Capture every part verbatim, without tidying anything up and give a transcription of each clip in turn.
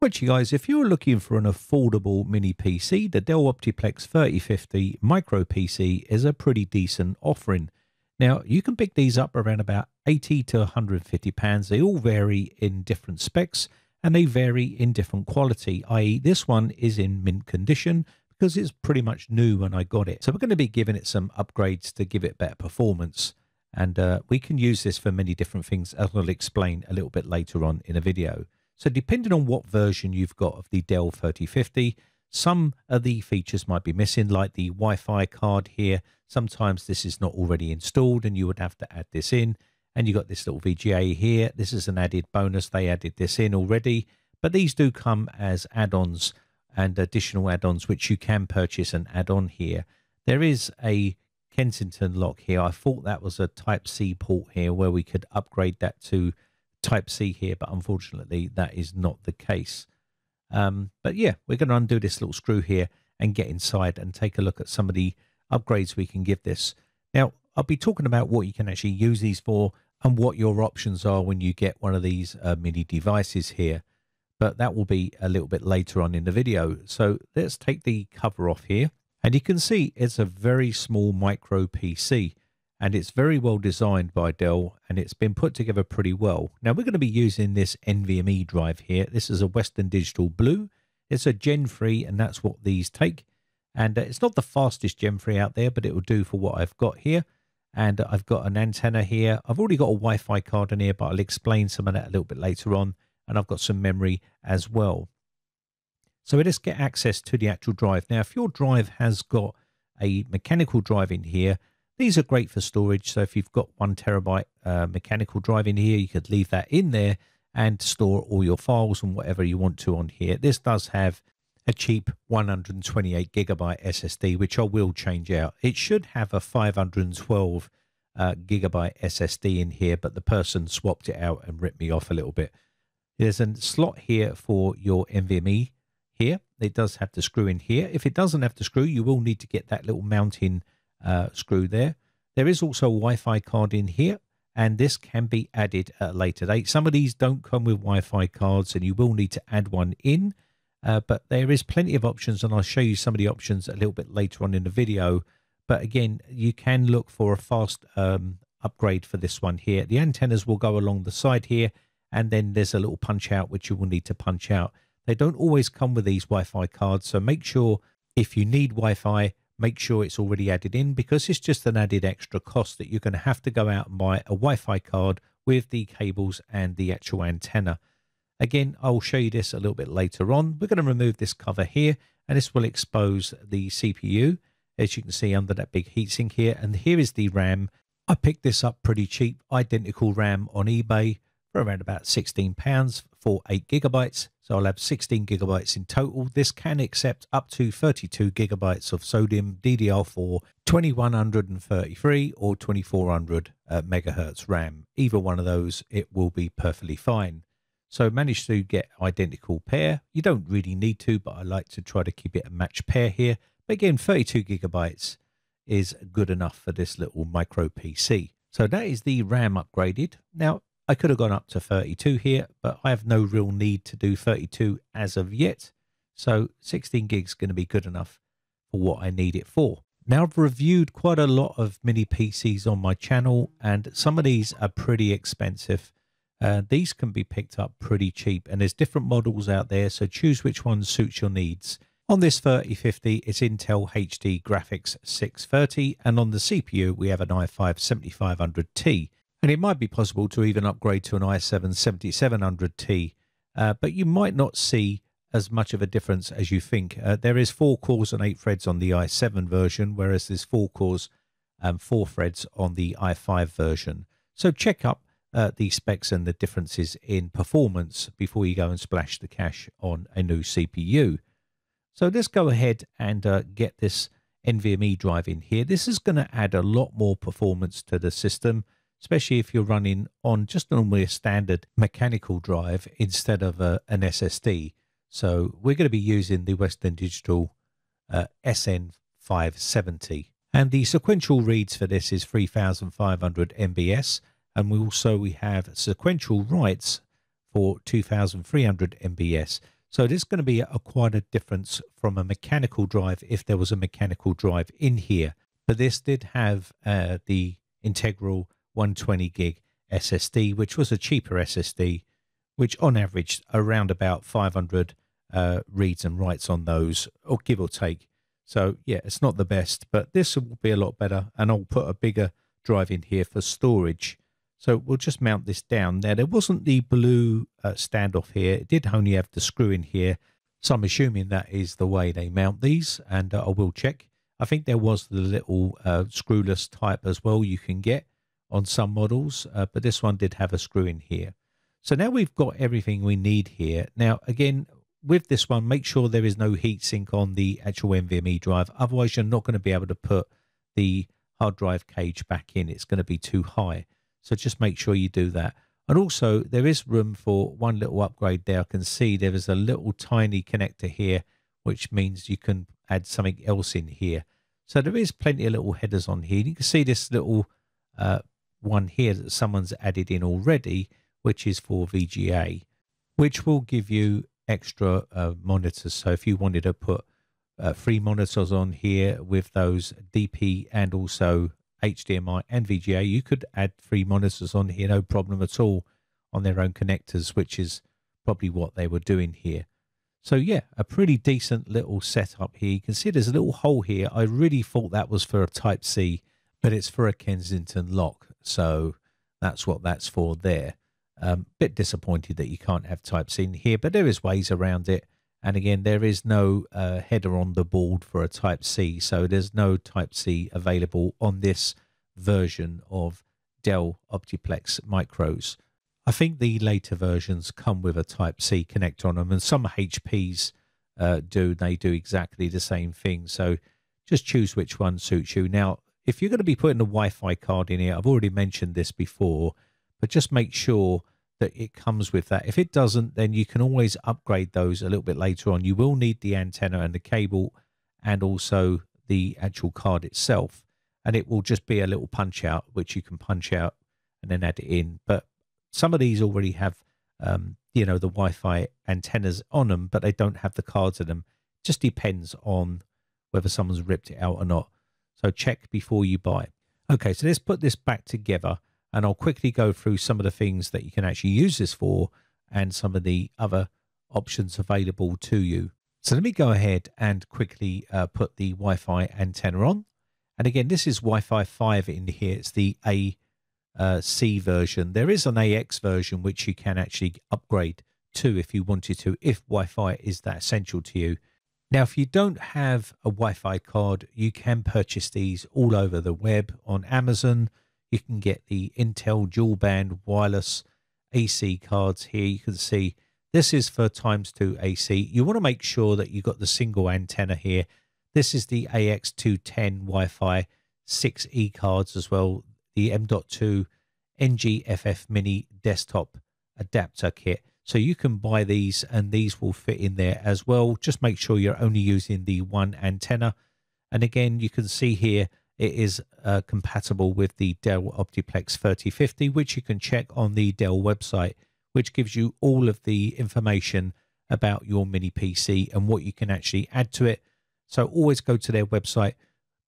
Which, you guys, if you're looking for an affordable mini P C, the Dell Optiplex thirty fifty micro P C is a pretty decent offering. Now, you can pick these up around about eighty to one hundred fifty pounds. They all vary in different specs and they vary in different quality, that is this one is in mint condition because it's pretty much new when I got it. So we're going to be giving it some upgrades to give it better performance. And uh, we can use this for many different things, as I'll explain a little bit later on in a video. So depending on what version you've got of the Dell thirty fifty, some of the features might be missing, like the Wi-Fi card here. Sometimes this is not already installed and you would have to add this in. And you've got this little V G A here. This is an added bonus. They added this in already. But these do come as add-ons and additional add-ons, which you can purchase and add on here. There is a Kensington lock here. I thought that was a Type C port here where we could upgrade that to Type C here, but unfortunately that is not the case. Um, but yeah, we're going to undo this little screw here and get inside and take a look at some of the upgrades we can give this. Now, I'll be talking about what you can actually use these for and what your options are when you get one of these uh, mini devices here, but that will be a little bit later on in the video. So let's take the cover off here, and you can see it's a very small micro P C. And it's very well designed by Dell, and it's been put together pretty well. Now, we're going to be using this N V M e drive here. This is a Western Digital Blue. It's a Gen three, and that's what these take. And uh, it's not the fastest Gen three out there, but it will do for what I've got here. And uh, I've got an antenna here. I've already got a Wi-Fi card in here, but I'll explain some of that a little bit later on. And I've got some memory as well. So let's get access to the actual drive. Now, if your drive has got a mechanical drive in here, these are great for storage. So if you've got one terabyte uh, mechanical drive in here, you could leave that in there and store all your files and whatever you want to on here. This does have a cheap one hundred twenty-eight gigabyte S S D, which I will change out. It should have a five hundred twelve uh, gigabyte S S D in here, but the person swapped it out and ripped me off a little bit. There's a slot here for your N V M e here. It does have the screw in here. If it doesn't have the screw, you will need to get that little mounting Uh, screw there. There is also a Wi-Fi card in here, and this can be added at a later date. Some of these don't come with Wi-Fi cards, and you will need to add one in, uh, but there is plenty of options, and I'll show you some of the options a little bit later on in the video. But again, you can look for a fast um, upgrade for this one here. The antennas will go along the side here, and then there's a little punch out which you will need to punch out. They don't always come with these Wi-Fi cards, so make sure if you need Wi-Fi, make sure it's already added in, because it's just an added extra cost that you're going to have to go out and buy a Wi-Fi card with the cables and the actual antenna. Again, I'll show you this a little bit later on. We're going to remove this cover here, and this will expose the C P U, as you can see under that big heatsink here. And here is the RAM. I picked this up pretty cheap, identical RAM on eBay for around about sixteen pounds for eight gigabytes. So I'll have sixteen gigabytes in total. This can accept up to thirty-two gigabytes of sodium D D R four, twenty-one thirty-three or twenty-four hundred uh, megahertz RAM. Either one of those, it will be perfectly fine. So managed to get identical pair. You don't really need to, but I like to try to keep it a match pair here. But again, thirty-two gigabytes is good enough for this little micro P C. So that is the RAM upgraded. Now, I could have gone up to thirty-two here, but I have no real need to do thirty-two as of yet. So sixteen gigs is going to be good enough for what I need it for. Now, I've reviewed quite a lot of mini P Cs on my channel, and some of these are pretty expensive. Uh, these can be picked up pretty cheap, and there's different models out there, so choose which one suits your needs. On this thirty fifty, it's Intel H D Graphics six thirty, and on the C P U, we have an i five seventy-five hundred T. And it might be possible to even upgrade to an i seven seventy-seven hundred T, uh, but you might not see as much of a difference as you think. Uh, there is four cores and eight threads on the i seven version, whereas there's four cores and four threads on the i five version. So check up uh, the specs and the differences in performance before you go and splash the cash on a new C P U. So let's go ahead and uh, get this N V M e drive in here. This is going to add a lot more performance to the system, especially if you're running on just normally a standard mechanical drive instead of a, an S S D. So we're going to be using the Western Digital uh, S N five seventy. And the sequential reads for this is three thousand five hundred M B S. And we also we have sequential writes for two thousand three hundred M B S. So this is going to be a quite a difference from a mechanical drive if there was a mechanical drive in here. But this did have uh, the Integral one hundred twenty gig S S D, which was a cheaper S S D, which on average around about five hundred uh, reads and writes on those, or give or take. So yeah, it's not the best, but this will be a lot better. And I'll put a bigger drive in here for storage. So we'll just mount this down. Now, there wasn't the blue uh, standoff here. It did only have the screw in here. So I'm assuming that is the way they mount these, and uh, I will check. I think there was the little uh, screwless type as well you can get on some models, uh, but this one did have a screw in here. So now we've got everything we need here. Now, again, with this one, make sure there is no heatsink on the actual N V M e drive. Otherwise, you're not going to be able to put the hard drive cage back in. It's going to be too high. So just make sure you do that. And also there is room for one little upgrade there. I can see there is a little tiny connector here, which means you can add something else in here. So there is plenty of little headers on here. You can see this little uh, one here that someone's added in already, which is for V G A, which will give you extra uh, monitors. So if you wanted to put uh, three monitors on here with those D P and also H D M I and V G A, you could add three monitors on here, no problem at all, on their own connectors, which is probably what they were doing here. So yeah, a pretty decent little setup here. You can see there's a little hole here. I really thought that was for a Type C, but it's for a Kensington lock. So that's what that's for there. Um, bit disappointed that you can't have Type C in here, but there is ways around it. And again, there is no uh, header on the board for a Type C, so there's no Type C available on this version of Dell Optiplex Micros. I think the later versions come with a Type C connector on them, and some H Ps uh, do. They do exactly the same thing, so just choose which one suits you. Now, if you're going to be putting a Wi-Fi card in here, I've already mentioned this before, but just make sure that it comes with that. If it doesn't, then you can always upgrade those a little bit later on. You will need the antenna and the cable and also the actual card itself, and it will just be a little punch out which you can punch out and then add it in. But some of these already have um you know, the Wi-Fi antennas on them, but they don't have the cards in them. It just depends on whether someone's ripped it out or not, so check before you buy. Okay, so let's put this back together, and I'll quickly go through some of the things that you can actually use this for and some of the other options available to you. So let me go ahead and quickly uh, put the Wi-Fi antenna on. And again, this is Wi-Fi five in here. It's the A C version. There is an A X version which you can actually upgrade to if you wanted to, if Wi-Fi is that essential to you. Now, if you don't have a Wi-Fi card, you can purchase these all over the web on Amazon. You can get the Intel dual band wireless A C cards here. You can see this is for times two A C. You want to make sure that you've got the single antenna here. This is the A X two ten Wi-Fi six E cards as well. The M dot two N G F F mini desktop adapter kit. So you can buy these and these will fit in there as well. Just make sure you're only using the one antenna. And again, you can see here, it is uh, compatible with the Dell Optiplex thirty fifty, which you can check on the Dell website, which gives you all of the information about your mini P C and what you can actually add to it. So always go to their website,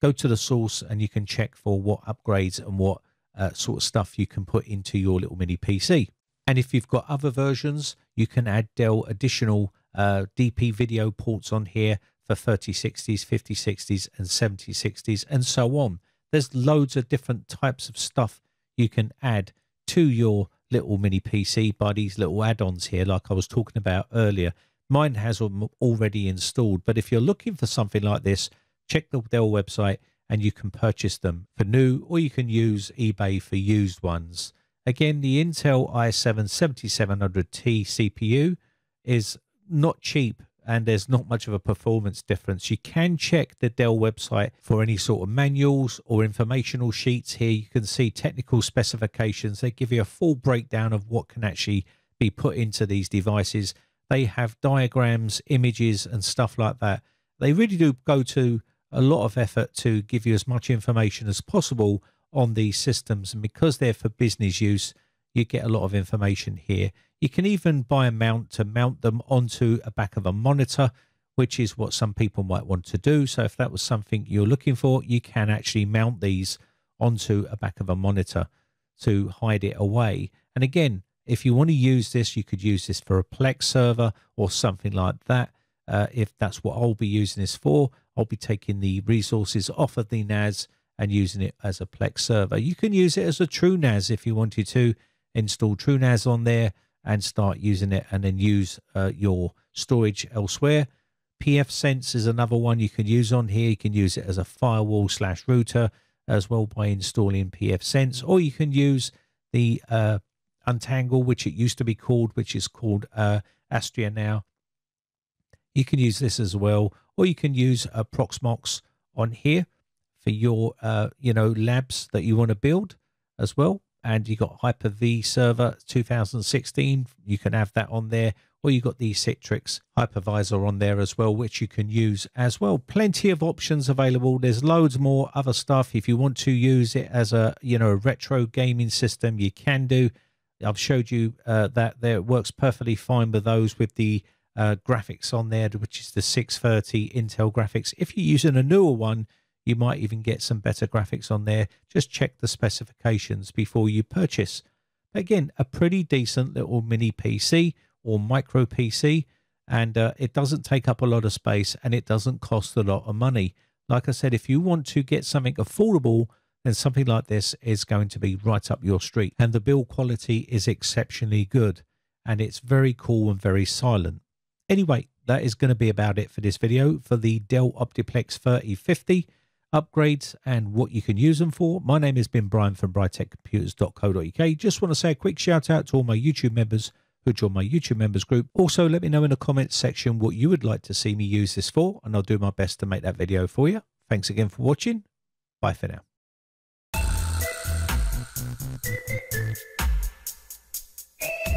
go to the source, and you can check for what upgrades and what uh, sort of stuff you can put into your little mini P C. And if you've got other versions, you can add Dell additional uh, D P video ports on here, for thirty sixties, fifty sixties and seventy sixties and so on. There's loads of different types of stuff you can add to your little mini P C by these little add-ons here, like I was talking about earlier. Mine has already installed, but if you're looking for something like this, check the Dell website and you can purchase them for new, or you can use eBay for used ones. Again, the Intel i seven seventy-seven hundred T C P U is not cheap, and there's not much of a performance difference. You can check the Dell website for any sort of manuals or informational sheets here. You can see technical specifications. They give you a full breakdown of what can actually be put into these devices. They have diagrams, images, and stuff like that. They really do go to a lot of effort to give you as much information as possible on these systems. And because they're for business use, you get a lot of information here. You can even buy a mount to mount them onto a back of a monitor, which is what some people might want to do. So if that was something you're looking for, you can actually mount these onto a back of a monitor to hide it away. And again, if you want to use this, you could use this for a Plex server or something like that. Uh, if that's what I'll be using this for, I'll be taking the resources off of the N A S and using it as a Plex server. You can use it as a TrueNAS if you wanted to. Install TrueNAS on there and start using it, and then use uh, your storage elsewhere. PFSense is another one you can use on here. You can use it as a firewall slash router as well by installing PFSense, or you can use the uh, Untangle, which it used to be called, which is called uh, Astria now. You can use this as well, or you can use a Proxmox on here for your uh, you know, labs that you want to build as well. And you got Hyper-V server two thousand sixteen. You can have that on there, or you got the Citrix Hypervisor on there as well, which you can use as well. Plenty of options available. There's loads more other stuff. If you want to use it as a, you know, a retro gaming system, you can do. I've showed you uh, that there. It works perfectly fine with those, with the uh, graphics on there, which is the six thirty Intel graphics. If you're using a newer one, you might even get some better graphics on there. Just check the specifications before you purchase. Again, a pretty decent little mini P C or micro P C, and uh, it doesn't take up a lot of space, and it doesn't cost a lot of money. Like I said, if you want to get something affordable, then something like this is going to be right up your street. And the build quality is exceptionally good, and it's very cool and very silent. Anyway, that is going to be about it for this video for the Dell Optiplex thirty fifty. Upgrades and what you can use them for. My name has been Brian from brite computers dot co dot U K. Just want to say a quick shout out to all my YouTube members who joined my YouTube members group. Also, let me know in the comments section what you would like to see me use this for, and I'll do my best to make that video for you. Thanks again for watching. Bye for now.